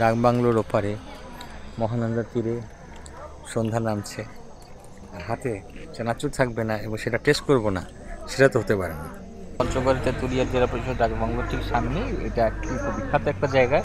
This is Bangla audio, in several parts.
ডাক বাংলোর ওপারে মহানন্দার তীরে সন্ধ্যা নামছে, আর হাতে চানাচুর থাকবে না এবং সেটা টেস্ট করব না, সেটা তো হতে পারে না। পঞ্চগড় তেতুলিয়া জেলা পরিষদ ডাক বাংলোর ঠিক সামনে, এটা খুব বিখ্যাত একটা জায়গা।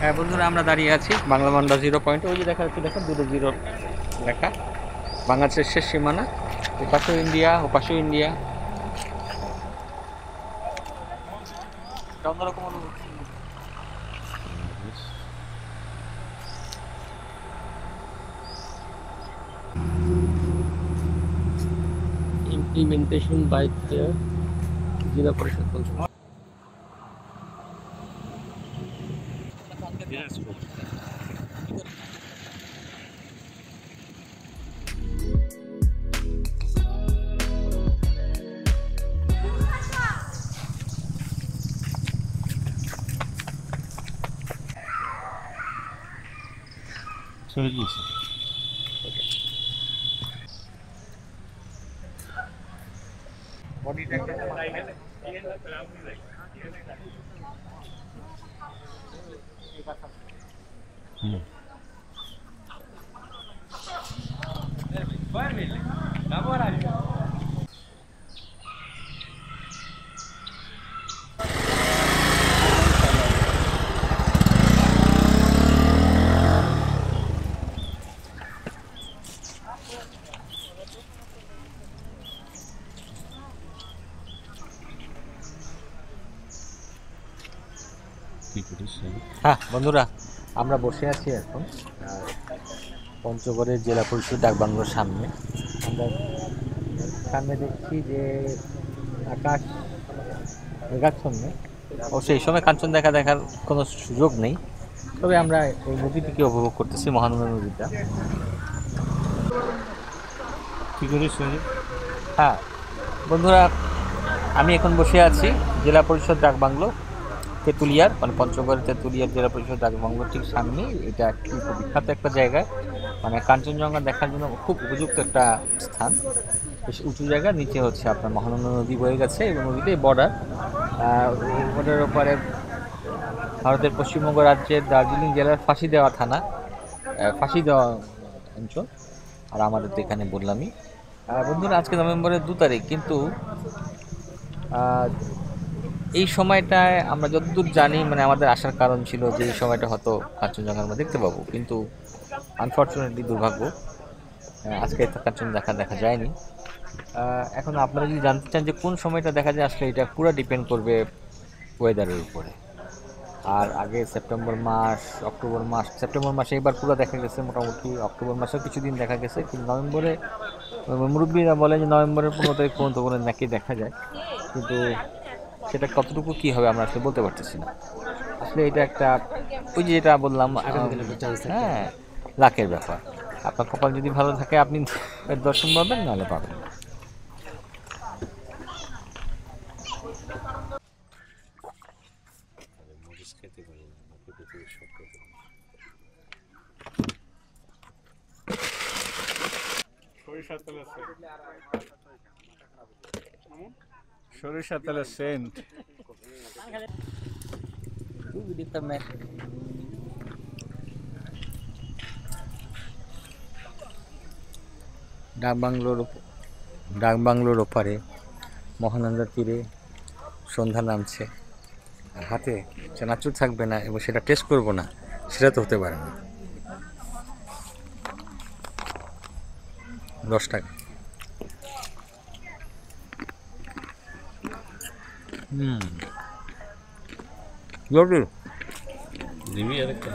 হ্যাঁ বন্ধুরা, আমরা দাঁড়িয়ে আছি বাংলা বান্ডা 0 পয়েন্টে। ওই যে দেখা যাচ্ছে, দেখুন দুটো 0 লেখা, বাংলাদেশের শেষ সীমানা। এপাশেও ইন্ডিয়া, ওপাশেও ইন্ডিয়া। অন্যরকম অনুভূতি। ইমপ্লিমেন্টেশন বাই জেলা পরিষদ বলছে। Yes, so it is. What is that? হ্যাঁ বন্ধুরা, আমরা বসে আছি এখন পঞ্চগড়ের জেলা পরিষদ ডাক বাংলোর সামনে। আমরা সামনে দেখছি যে আকাশ মেঘাচ্ছন্ন, অবশ্যই এই সময় কাঞ্চন দেখার কোনো সুযোগ নেই, তবে আমরা এই নদীটিকে উপভোগ করতেছি, মহানন্দা নদীটা। হ্যাঁ বন্ধুরা, আমি এখন বসে আছি জেলা পরিষদ ডাক বাংলো তেতুলিয়ার, মানে পঞ্চগড় তেতুলিয়ার জেলা পরিষদ ডাক বাংলোর ঠিক সামনে। এটা খুব বিখ্যাত একটা জায়গা, মানে কাঞ্চনজঙ্ঘা দেখার জন্য খুব উপযুক্ত একটা স্থান। বেশ উঁচু জায়গা, নিচে হচ্ছে আপনার মহানন্দা নদী বয়ে গেছে এবং নদীটাই বর্ডারের ওপরে ভারতের পশ্চিমবঙ্গ রাজ্যের দার্জিলিং জেলার ফাঁসিদেওয়া থানা, ফাঁসিদেওয়া অঞ্চল। আর আমাদের তো এখানে বললামই। বন্ধুরা, আজকে নভেম্বরের 2 তারিখ, কিন্তু এই সময়টায় আমরা যতদূর জানি, মানে আমাদের আসার কারণ ছিল যে এই সময়টা হয়তো কাঞ্চনজঙ্ঘা আমরা দেখতে পাবো, কিন্তু আনফর্চুনেটলি, দুর্ভাগ্য, আজকে তো কাঞ্চন দেখা যায়নি। এখন আপনারা যদি জানতে চান যে কোন সময়টা দেখা যায়, আসলে এটা পুরো ডিপেন্ড করবে ওয়েদারের উপরে। আর আগে সেপ্টেম্বর মাস, অক্টোবর মাস, সেপ্টেম্বর মাসে এবার পুরো দেখা গেছে মোটামুটি, অক্টোবর মাসেও কিছুদিন দেখা গেছে, কিন্তু নভেম্বরে মুরব্বীরা বলে যে নভেম্বরের 15 তারিখ পর্যন্ত করে নাকি দেখা যায়, কিন্তু সেটা কতটুকু কী হবে আমরা আসলে বলতে পারতেছি না। আসলে এটা একটা, ওই যে যেটা বললাম, হ্যাঁ, লাকের ব্যাপার। আপনার কপাল যদি ভালো থাকে আপনি দর্শন পাবেন, নাহলে পাবেন। সরিষা তেলের সেন্ট ডাক বাংলোর ওপারে মহানন্দার তীরে সন্ধ্যা নামছে, আর আর হাতে চানাচুর থাকবে না এবং সেটা টেস্ট করব না, সেটা তো হতে পারে না। 10 টাকা। লডু দিবি আরেকটা।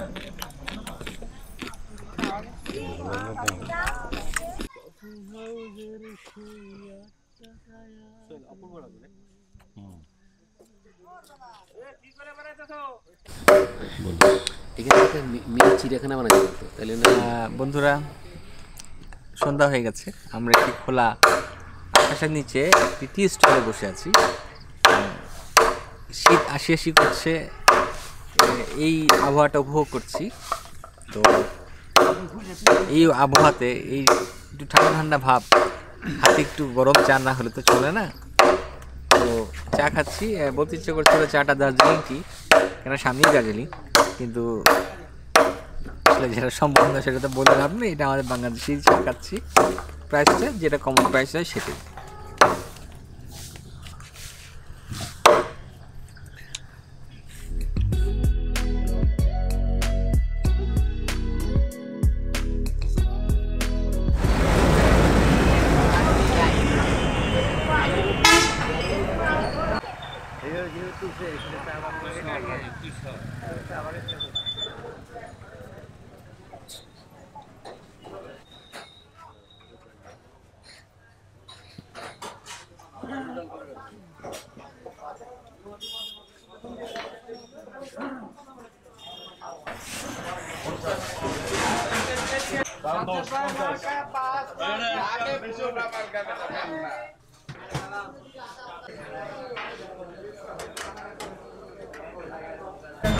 বন্ধুরা, সন্ধ্যা হয়ে গেছে, আমরা একটি খোলা আকাশের নিচে একটি টি স্টলে বসে আছি। শীত আসি করছে, এই আবহাওয়াটা উপভোগ করছি। তো এই আবহাওয়াতে এই একটু ঠান্ডা ঠান্ডা ভাব, হাতে একটু গরম চা না হলে তো চলে না। তো চা খাচ্ছি, বলতে ইচ্ছে করছিল চাটা দার্জিলিং টি, কেন সামনেই দার্জিলিং, কিন্তু যেটা সম্ভব না সেটা তো বলে লাভ নেই। এটা আমাদের বাংলাদেশেই চা খাচ্ছি, প্রাইসটা যেটা কমন প্রাইস হয় সেটাই।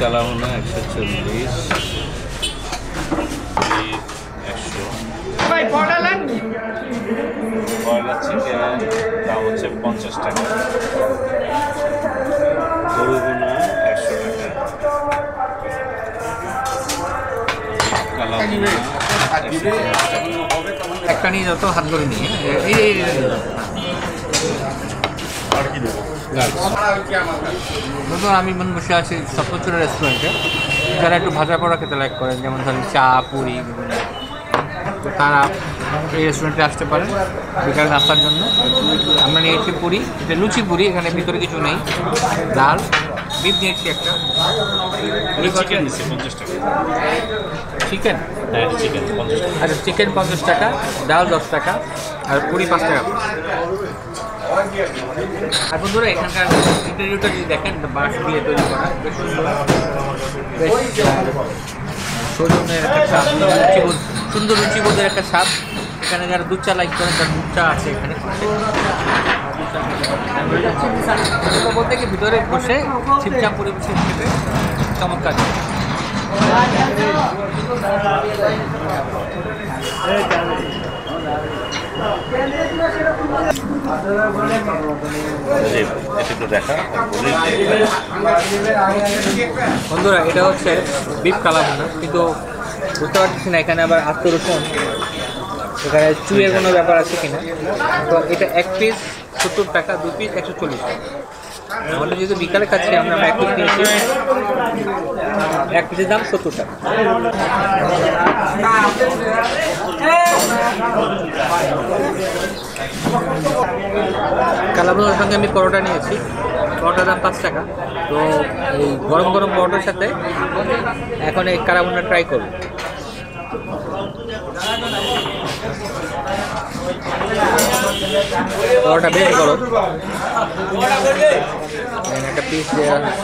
কালামুনা 140, 100 বয়লার চিকেন দাম হচ্ছে 50 টাকা, গরুগুনা 100 টাকা। একটা নিয়ে যত হাত ধরে নিয়ে আমি মন বসে আছি সপ্তচুরা রেস্টুরেন্টে। যারা একটু ভাজা পোড়া খেতে লাইক করেন, যেমন ধরেন চা পুরি, তারা এই রেস্টুরেন্টে আসতে পারেন বিকালে নাস্তার জন্য। আমরা নিয়েছি পুরি, এটা লুচি পুরি, এখানে ভিতরে কিছু নেই, ডাল বিপ নিয়েছি একটা, চিকেন আচ্ছা চিকেন 50 টাকা, ডাল 10 টাকা আর পুরি 5 টাকা। আর বন্ধুরা এখানকার ইন্টারভিউটা যদি দেখেন, বাঁশ দিয়ে তৈরি করা বেশ সুন্দর একটা রুচিবোধ, সুন্দর রুচিবোধের একটা স্বাদ। এখানে যারা দুধ চা লাইক করেন তার দুধ চা আছে এখানে, বলতে কি ভিতরে বসে ছিপচাপ পরিবেশে হিসেবে চমৎকার। বন্ধুরা এটা হচ্ছে বিপ কালাভুনা, কিন্তু বুঝতে পারছি না এখানে আবার আস্ত রসুন, এখানে চুয়ের কোনো ব্যাপার আছে কিনা। তো এটা 1 পিস 70 টাকা, 2 পিস 140 টাকা। আমাদের যেহেতু বিকালে কাছে আমরা 1 পিস নিয়েছি, 1 পিসের দাম 70 টাকা। কালাভুনার সঙ্গে আমি পরোটা নিয়েছি, পরোটার দাম 5 টাকা। তো এই গরম গরম পরোটার সাথে এখন এই কালাভুনা ট্রাই করব। পরোটা বেশ গরম, একটা পিস দেওয়া হচ্ছে।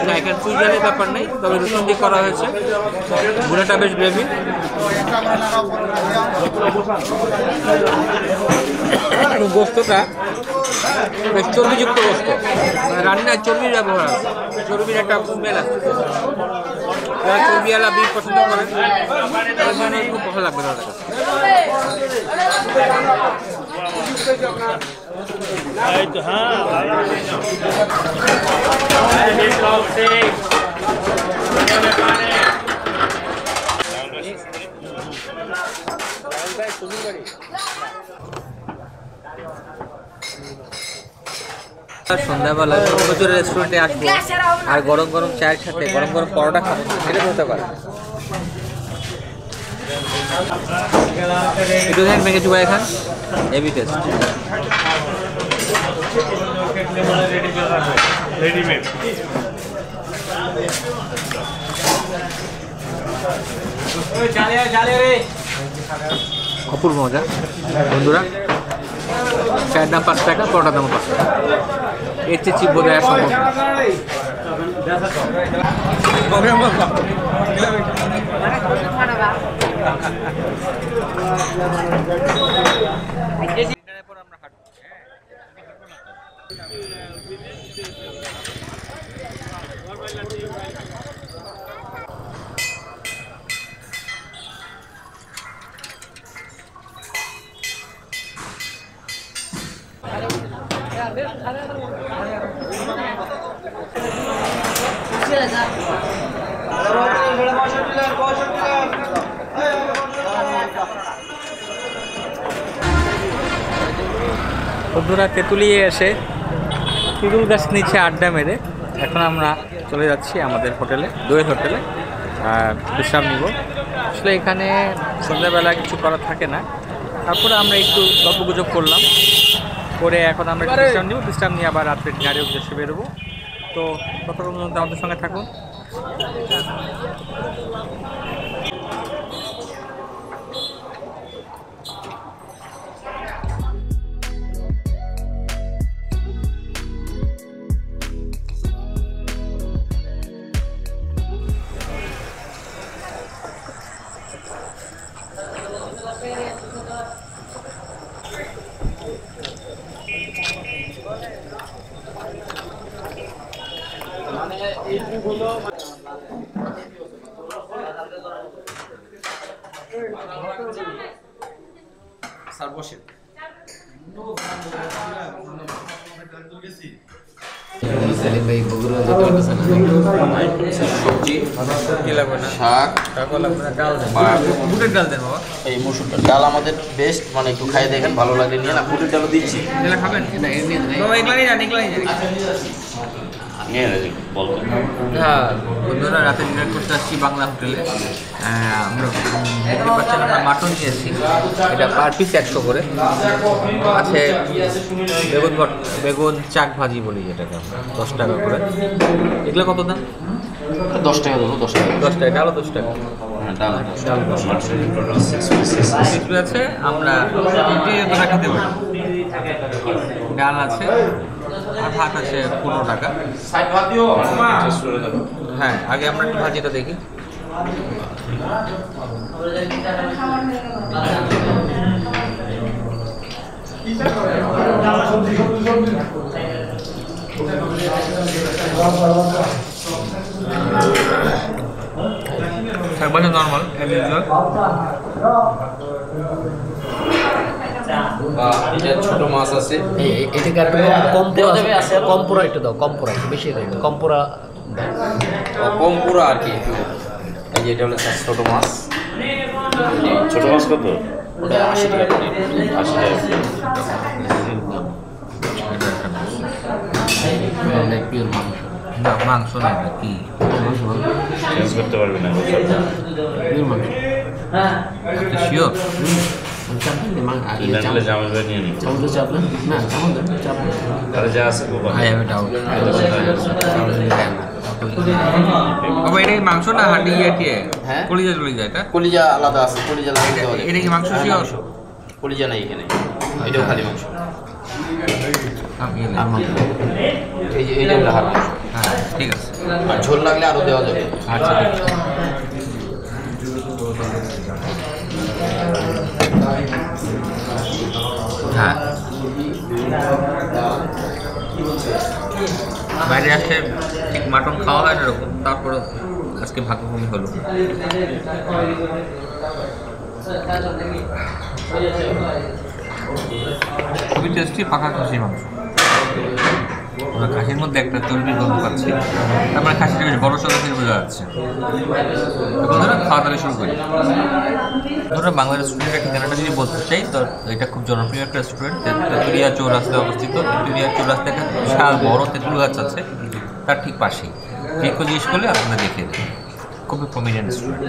এখানে ফুলজালের ব্যাপার নেই, তবে রসুন দিয়ে করা হয়েছে, ভুড়াটা বেশ গ্রেভি। গোস্তটা বেশ চর্বিযুক্ত গোস্ত, রান্নার চর্বির ব্যবহার আছে, চর্বির একটা স্মেল আছে। যারা চর্বিওয়ালা বিফ পছন্দ করেন তাদের জন্য খুব ভালো লাগবে। সন্ধ্যাবেলা প্রচুর রেস্টুরেন্টে আসবো আর গরম গরম চায়ের সাথে গরম গরম পরোটা খাবো, এটা হতে পারে। itu yang pengen coba ya kan? Heavy test. Ready made. Apurva aja. বন্ধুরা, চায়ের দাম 5 টাকা, পরোটার দাম 5 টাকা। এর চেয়ে চিপ বোধ হয় সম্ভব। বন্ধুরা, তেঁতুলিয়ে এসে তেঁতুল গাছ নিচে আড্ডা মেরে এখন আমরা চলে যাচ্ছি আমাদের হোটেলে, দই হোটেলে বিশ্রাম নিব। আসলে এখানে সন্ধ্যাবেলা কিছু করা থাকে না, তারপরে আমরা একটু গল্পগুজব করলাম, করে এখন আমরা বিশ্রাম নিব। বিশ্রাম নিয়ে আবার রাত্রে গাড়ির উদ্দেশ্যে বেরোবো। তো কতক্ষণ পর্যন্ত আমাদের সঙ্গে থাকুন। এই মসুরটা ডাল আমাদের বেস্ট, মানে একটু খাই দেখেন ভালো লাগে। নিয়ে না বুটের ডালও দিচ্ছি, খাবেন বন্ধুরা। রাতে ডিনার করতে আসছি বাংলা হোটেলে। আমরা দেখতে পাচ্ছি আমরা মাটন নিয়েছি, এটা পার পিস 100 করে আছে। বেগুন চাক ভাজি বলি যেটাকে আমরা, 10 টাকা করে। এগুলো কত দাম? 10 টাকা ধরো, 10 টাকা। 10 টাকা ডালও 10 টাকা। ডাল আছে, আমরা খেতে পারি। ডাল আছে আর ভাত আছে 15 টাকা। হ্যাঁ, আগে আমরা একটু ভাজিটা দেখি। একবারে নর্মাল ছোট মাছ আছে, কম্পোরা একটু দাও। কম্পোরা বেশি কম্পোরা কম্পোরা আর কি। এটা হলো ছোট মাছ। ছোট মাছ কত? ওটা 80 টাকা। 80 টাকা না, মাংস না কি করতে পারবে না। মাংস না হাঁটি কলিজা চলে যায়। কলিজা আলাদা আছে, কলিজা এটা কি মাংস? কলিজা নাই এখানে, এটাও খালি মাংস। ঠিক আছে, ঝোল লাগলে আরো দেওয়া যাবে। আচ্ছা, হ্যাঁ, বাইরে আসে ঠিক মাটন খাওয়া হয় এরকম। তারপরে আজকে ভাগ্যভূমি হলো। খুবই টেস্টি পাকা খাসি মাংস। ওরা খাসির মধ্যে একটা তরুণী গন্ধ পাচ্ছি, তারপরে খাসিটা বেশ বড় সড়ো থেকে বোঝা যাচ্ছে। বন্ধুরা খাওয়া দাওয়া শুরু করি। ধরো বাংলা রেস্টুরেন্টের ঠিকানাটা যদি বলতে চাই, তো এটা খুব জনপ্রিয় একটা রেস্টুরেন্ট, তেতুলিয়া চৌরাস্তায় অবস্থিত। তেতুলিয়া চৌরাস্তায় একটা বিশাল বড় তেঁতুল গাছ আছে, তার ঠিক পাশেই। ঠিক জিজ্ঞেস করলে আপনারা দেখিয়ে দেবেন, খুবই প্রমিনেন্ট রেস্টুরেন্ট।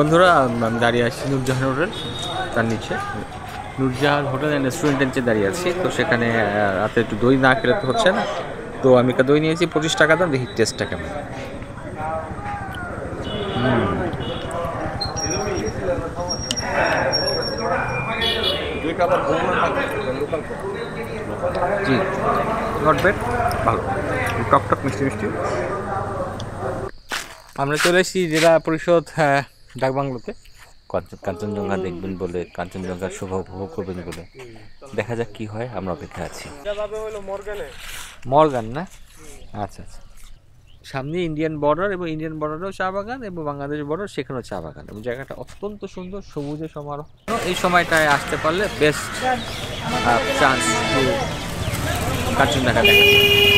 বন্ধুরা আমি দাঁড়িয়ে আছি নূরজাহান হোটেল, তার নিচে নূরজাহান হোটেল অ্যান্ড রেস্টুরেন্টের নিচে দাঁড়িয়ে আছি। তো সেখানে রাতে একটু দই না খেলে তো হচ্ছে না, তো আমি একটা দই নিয়েছি 25 টাকা দাম, দেখি টেস্টটা কেমন। জি নট ব্যাড, ভালো, টকটক মিষ্টি মিষ্টি। আমরা চলে এসেছি জেলা পরিষদ ডাকবাংলোতে, কাঞ্চনজঙ্ঘা দেখবেন বলে, কাঞ্চনজঙ্ঘার শোভা উপভোগ করবেন বলে। দেখা যাক কি হয়, আমরা অপেক্ষা আছি। মর্গান না, আচ্ছা আচ্ছা। সামনে ইন্ডিয়ান বর্ডার, এবং ইন্ডিয়ান বর্ডারেও চা বাগান, এবং বাংলাদেশ বর্ডার সেখানেও চা বাগান, এবং জায়গাটা অত্যন্ত সুন্দর, সবুজে সমারোহ। এই সময়টায় আসতে পারলে বেস্ট চান্স কাঞ্চনজঙ্ঘা দেখা।